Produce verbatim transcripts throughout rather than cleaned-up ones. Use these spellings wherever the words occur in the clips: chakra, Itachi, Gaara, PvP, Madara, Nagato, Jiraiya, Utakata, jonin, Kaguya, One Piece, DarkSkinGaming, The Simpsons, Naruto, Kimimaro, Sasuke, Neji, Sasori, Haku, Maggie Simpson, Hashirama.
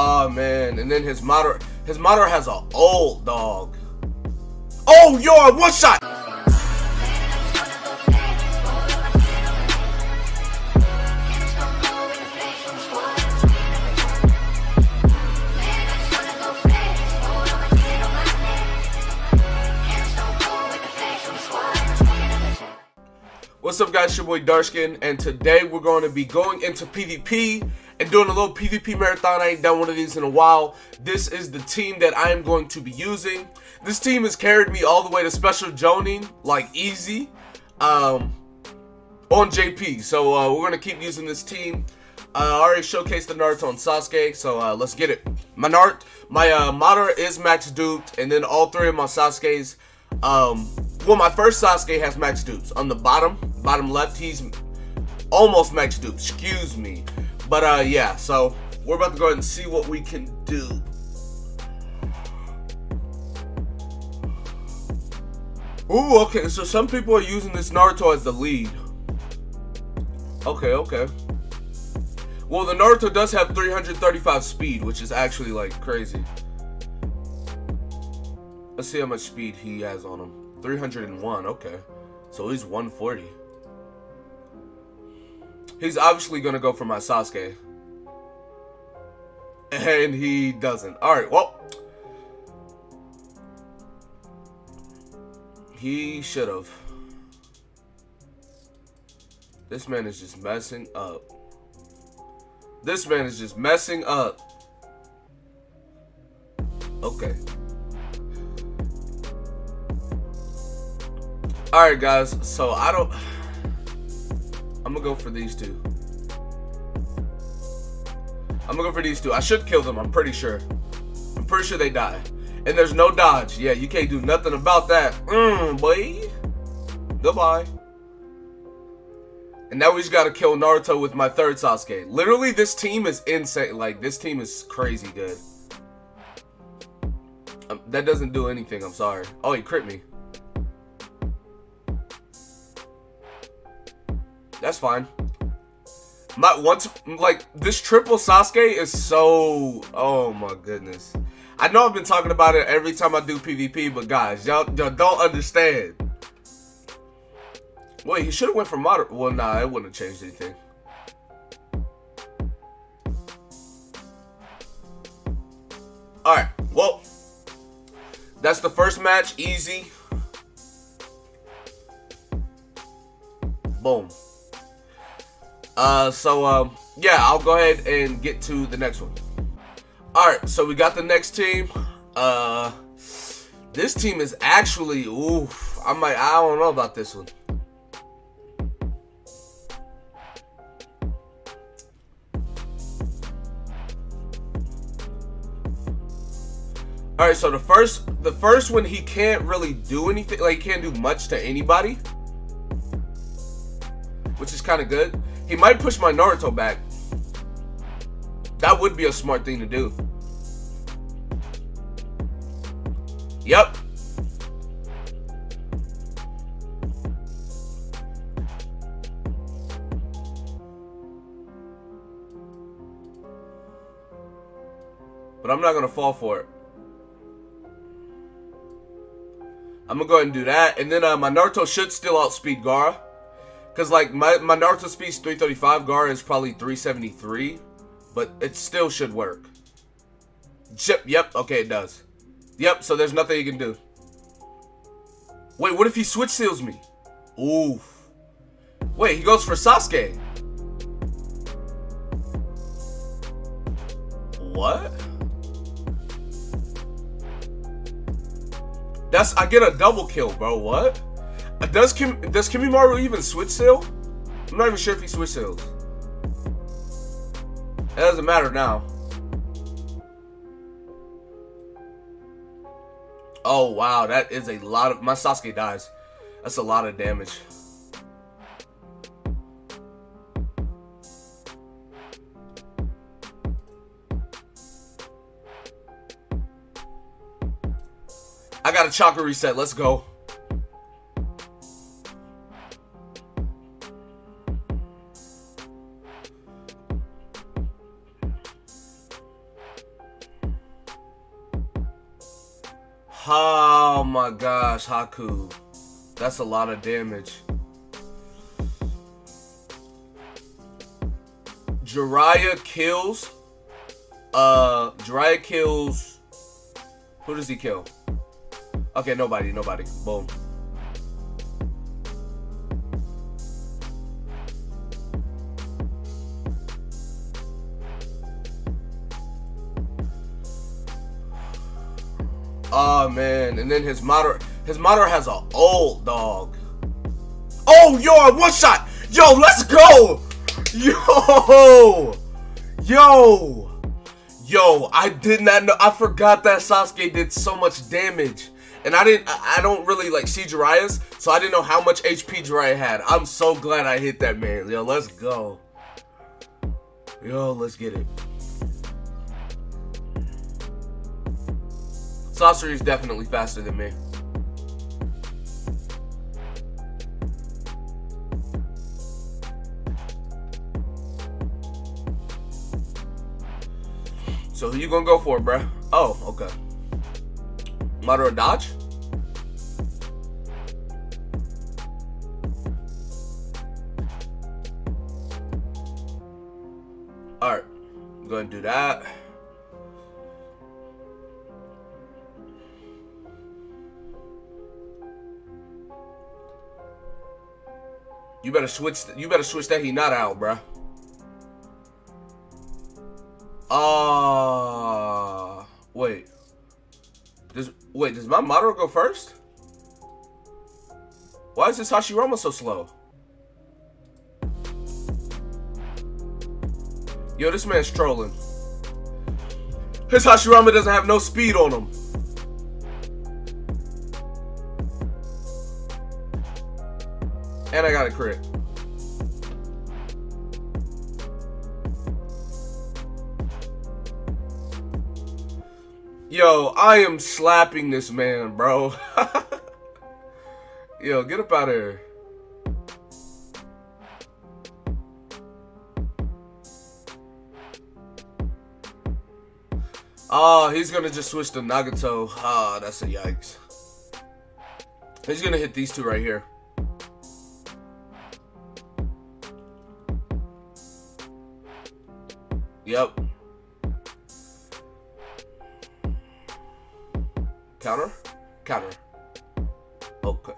Oh man, and then his Madara, his Madara has an old dog. Oh, you're a one shot. What's up guys, it's your boy DarkSkin, and today we're going to be going into PvP and doing a little PvP marathon. I ain't done one of these in a while. This is the team that I am going to be using. This team has carried me all the way to special jonin, like easy, um, on J P. So uh, we're going to keep using this team. Uh, I already showcased the Naruto and Sasuke, so uh, let's get it. My, Nart my uh, Madara is max duped, and then all three of my Sasuke's, um, well my first Sasuke has max dupes on the bottom. Bottom left, he's almost max dupe, excuse me. But uh yeah, so we're about to go ahead and see what we can do. Ooh, okay, so some people are using this Naruto as the lead. Okay, okay. Well, the Naruto does have three hundred thirty-five speed, which is actually like crazy. Let's see how much speed he has on him. three hundred one, okay. So he's one forty. He's obviously gonna go for my Sasuke, and he doesn't. All right, well, he should have. This man is just messing up. This man is just messing up. Okay. All right, guys. So I don't. I'm gonna go for these two. I'm gonna go for these two. I should kill them, I'm pretty sure. I'm pretty sure they die. And there's no dodge. Yeah, you can't do nothing about that. Mmm, boy. Goodbye. And now we just gotta kill Naruto with my third Sasuke. Literally, this team is insane. Like, this team is crazy good. Um, that doesn't do anything, I'm sorry. Oh, he crit me. That's fine. My once like this triple Sasuke is so, oh my goodness. I know I've been talking about it every time I do PvP, but guys, y'all don't understand. Wait, he should have went for moderate. Well, nah, it wouldn't have changed anything. All right, well, that's the first match, easy. Boom. Uh, so, um, yeah, I'll go ahead and get to the next one. Alright, so we got the next team. Uh, this team is actually, ooh, I might, I don't know about this one. Alright, so the first, the first one, he can't really do anything, like, he can't do much to anybody, which is kind of good. He might push my Naruto back. That would be a smart thing to do. Yep. But I'm not gonna fall for it. I'm gonna go ahead and do that. And then uh, my Naruto should still outspeed Gaara. Because, like, my, my Naruto speed is three thirty-five, Gaara is probably three seventy-three, but it still should work. Yep, yep, okay, it does. Yep, so there's nothing you can do. Wait, what if he switch seals me? Oof. Wait, he goes for Sasuke. What? That's, I get a double kill, bro, what? Does Kim does Kimimaro even switch seal? I'm not even sure if he switch seals. It doesn't matter now. Oh wow, that is a lot of, my Sasuke dies. That's a lot of damage. I got a chakra reset, let's go. Oh my gosh, Haku. That's a lot of damage. Jiraiya kills. Uh, Jiraiya kills. Who does he kill? Okay, nobody, nobody. Boom. Oh man, and then his Madara, his Madara has an old dog. Oh, yo, one shot. Yo, let's go. Yo, yo, yo, I did not know. I forgot that Sasuke did so much damage. And I didn't, I, I don't really like see Jiraiya's, so I didn't know how much H P Jiraiya had. I'm so glad I hit that man. Yo, let's go. Yo, let's get it. Sasori is definitely faster than me. So who you gonna go for, bruh? Oh, okay. Madara dodge? Alright, I'm gonna do that. You better switch. You better switch that he not out, bruh. Ah, uh, wait. Does wait? Does my Madara go first? Why is this Hashirama so slow? Yo, this man's trolling. His Hashirama doesn't have no speed on him. And I got a crit. Yo, I am slapping this man, bro. Yo, get up out of here. Oh, he's gonna just switch to Nagato. Ah, that's a yikes. He's gonna hit these two right here. Yep. Counter? Counter. Okay.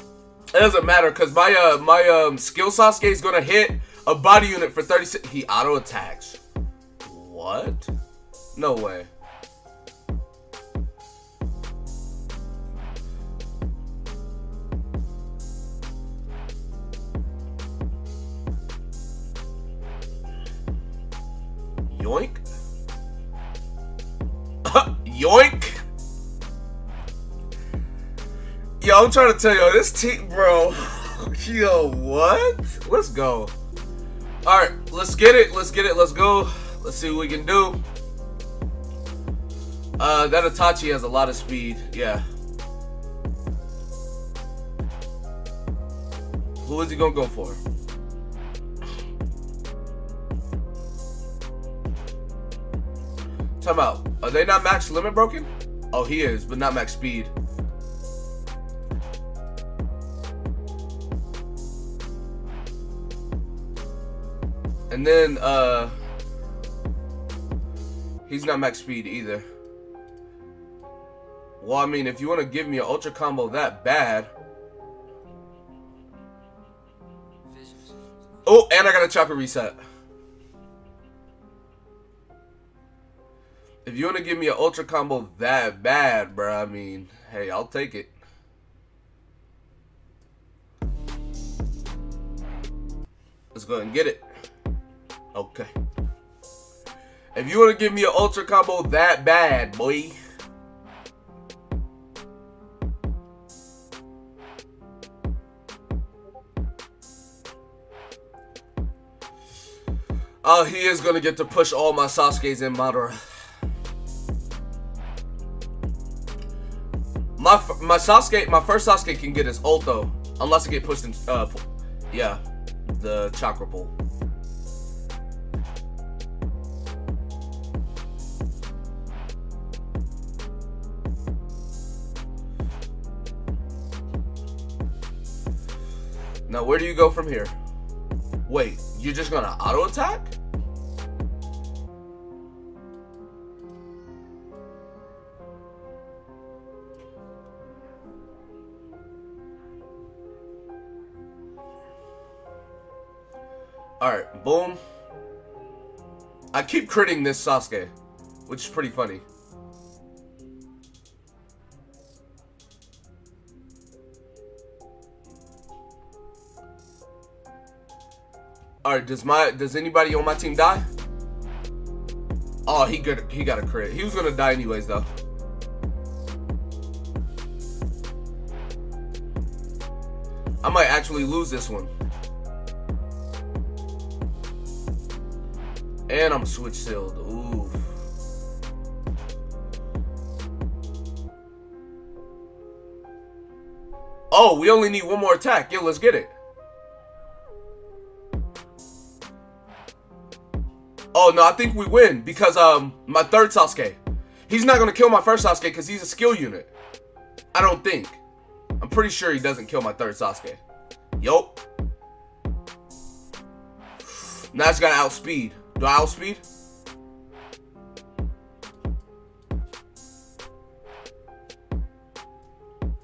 It doesn't matter because my uh my um skill Sasuke is gonna hit a body unit for thirty-six. He auto attacks. What? No way. Yoink. Yoink. Yo, I'm trying to tell you, this team, bro. Yo, what? Let's go. All right, let's get it. Let's get it. Let's go. Let's see what we can do. Uh, that Itachi has a lot of speed. Yeah. Who is he gonna go for? Time out. Are they not max limit broken? Oh, he is, but not max speed. And then, uh, he's not max speed either. Well, I mean, if you want to give me an ultra combo that bad. Oh, and I got a chakra reset. If you want to give me an ultra combo that bad, bro, I mean, hey, I'll take it. Let's go ahead and get it. Okay. If you want to give me an ultra combo that bad, boy. Oh, he is going to get to push all my Sasuke's in Madara. My, my Sasuke, my first Sasuke can get his ult though, unless it get pushed in, uh, yeah, the chakra pull. Now where do you go from here? Wait, you're just gonna auto attack? Alright, boom. I keep critting this Sasuke, which is pretty funny. Alright, does my does anybody on my team die? Oh, he got he got a crit. He was gonna die anyways though. I might actually lose this one. And I'm switch sealed. Ooh. Oh, we only need one more attack. Yeah, let's get it. Oh no, I think we win because um my third Sasuke. He's not gonna kill my first Sasuke because he's a skill unit. I don't think. I'm pretty sure he doesn't kill my third Sasuke. Yup. Now I just gotta outspeed. Do I outspeed?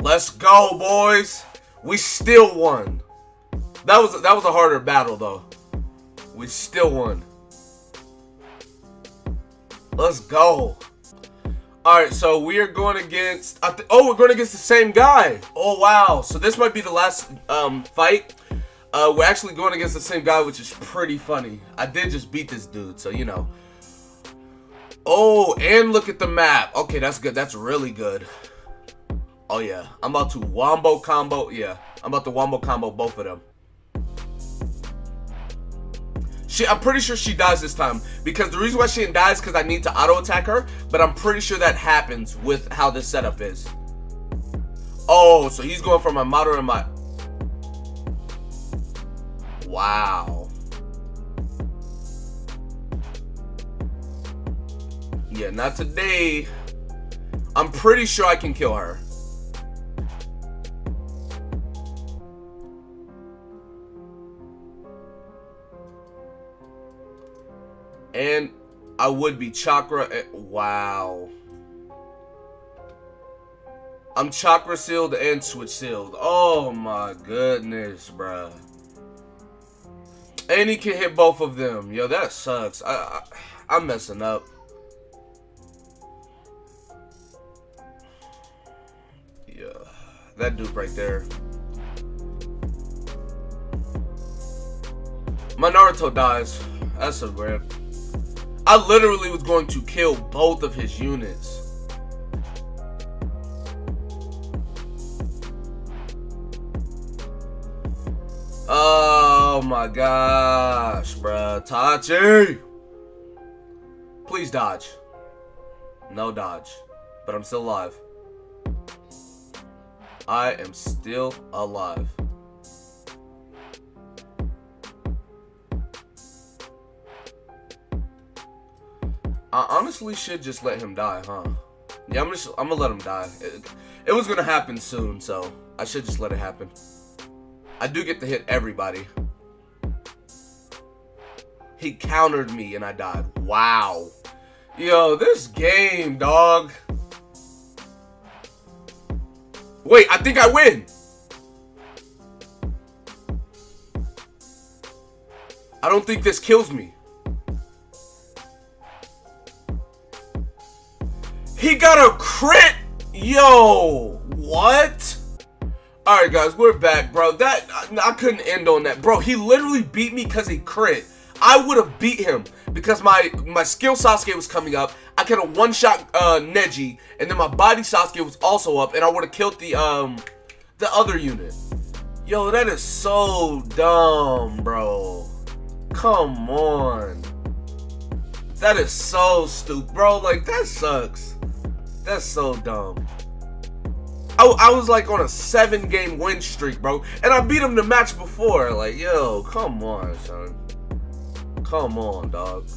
Let's go, boys. We still won. That was that was a harder battle though. We still won. Let's go. All right, so we are going against. I th oh, we're going against the same guy. Oh wow. So this might be the last um, fight. Uh, we're actually going against the same guy, which is pretty funny. I did just beat this dude, so you know. Oh, and look at the map. Okay, that's good. That's really good. Oh yeah, I'm about to wombo combo. Yeah, I'm about to wombo combo both of them. She, I'm pretty sure she dies this time, because the reason why she didn't die is because I need to auto attack her, but I'm pretty sure that happens with how this setup is. Oh, so he's going for my Madara and my... Wow. Yeah, not today. I'm pretty sure I can kill her. And I would be chakra. Wow. I'm chakra sealed and switch sealed. Oh my goodness, bruh. And he can hit both of them. Yo, that sucks. I, I, I'm messing up. Yeah. That dupe right there. My Naruto dies. That's a rip. I literally was going to kill both of his units. Oh my gosh, bruh. Itachi! Please dodge. No dodge. But I'm still alive. I am still alive. I honestly should just let him die, huh? Yeah, I'm just, I'm gonna let him die. It, it was gonna happen soon, so I should just let it happen. I do get to hit everybody. He countered me and I died. Wow. Yo, this game, dog. Wait, I think I win. I don't think this kills me. He got a crit! Yo, what? Alright guys, we're back, bro. That I, I couldn't end on that. Bro, he literally beat me because he crit. I would have beat him because my, my skill Sasuke was coming up. I could have one-shot uh, Neji, and then my body Sasuke was also up, and I would have killed the, um, the other unit. Yo, that is so dumb, bro. Come on. That is so stupid, bro. Like, that sucks. That's so dumb. I, I was like on a seven game win streak, bro. And I beat him the match before. Like, yo, come on, son. Come on, dog.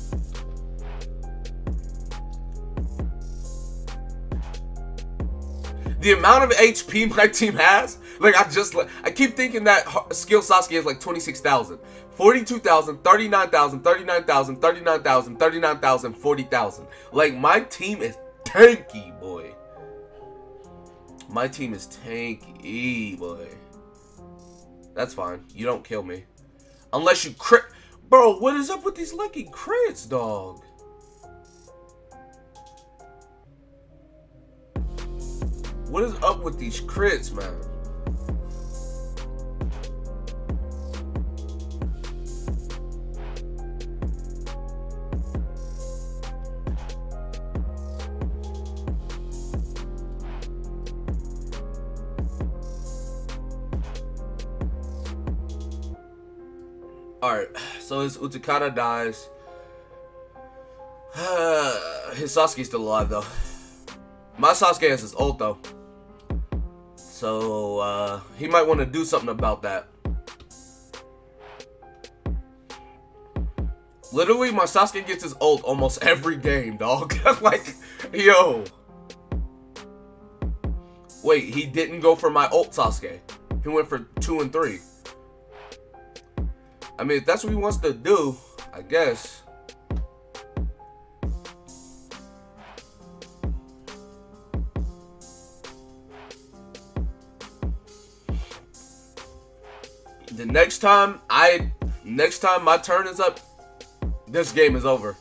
The amount of H P my team has, Like, I just, like, I keep thinking that skill Sasuke has like twenty-six thousand, forty-two thousand, thirty-nine thousand, thirty-nine thousand, thirty-nine thousand, thirty-nine thousand, forty thousand. Like, my team is tanky, boy. My team is tanky, boy. That's fine. You don't kill me. Unless you crit. Bro, what is up with these lucky crits, dog? What is up with these crits, man? Alright, so his Utakata dies. His Sasuke's still alive, though. My Sasuke has his ult, though. So, uh, he might want to do something about that. Literally, my Sasuke gets his ult almost every game, dog. Like, yo. Wait, he didn't go for my ult Sasuke. He went for two and three. I mean, if that's what he wants to do, I guess. The next time I, next time my turn is up, this game is over.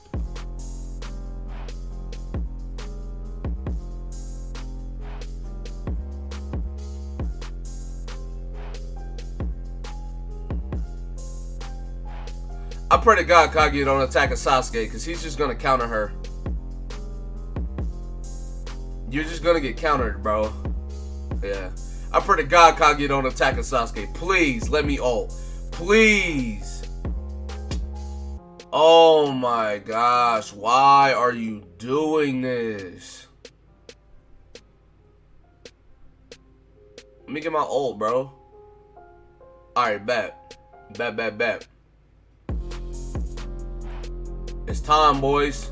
I pray to God Kaguya don't attack a Sasuke, because he's just going to counter her. You're just going to get countered, bro. Yeah. I pray to God Kaguya don't attack a Sasuke. Please, let me ult. Please. Oh my gosh. Why are you doing this? Let me get my ult, bro. Alright, bet. Bet, bet, bet. It's time, boys.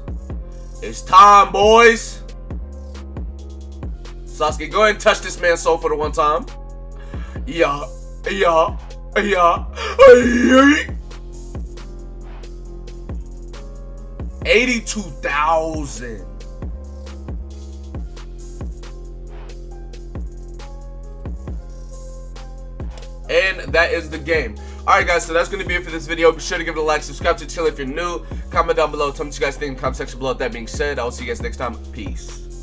It's time, boys. Sasuke, go ahead and touch this man's soul for the one time. Yeah, yeah, yeah. eighty-two thousand. And that is the game. Alright guys, so that's going to be it for this video. Be sure to give it a like, subscribe to the channel if you're new, comment down below, tell me what you guys think in the comment section below. With that being said, I'll see you guys next time. Peace.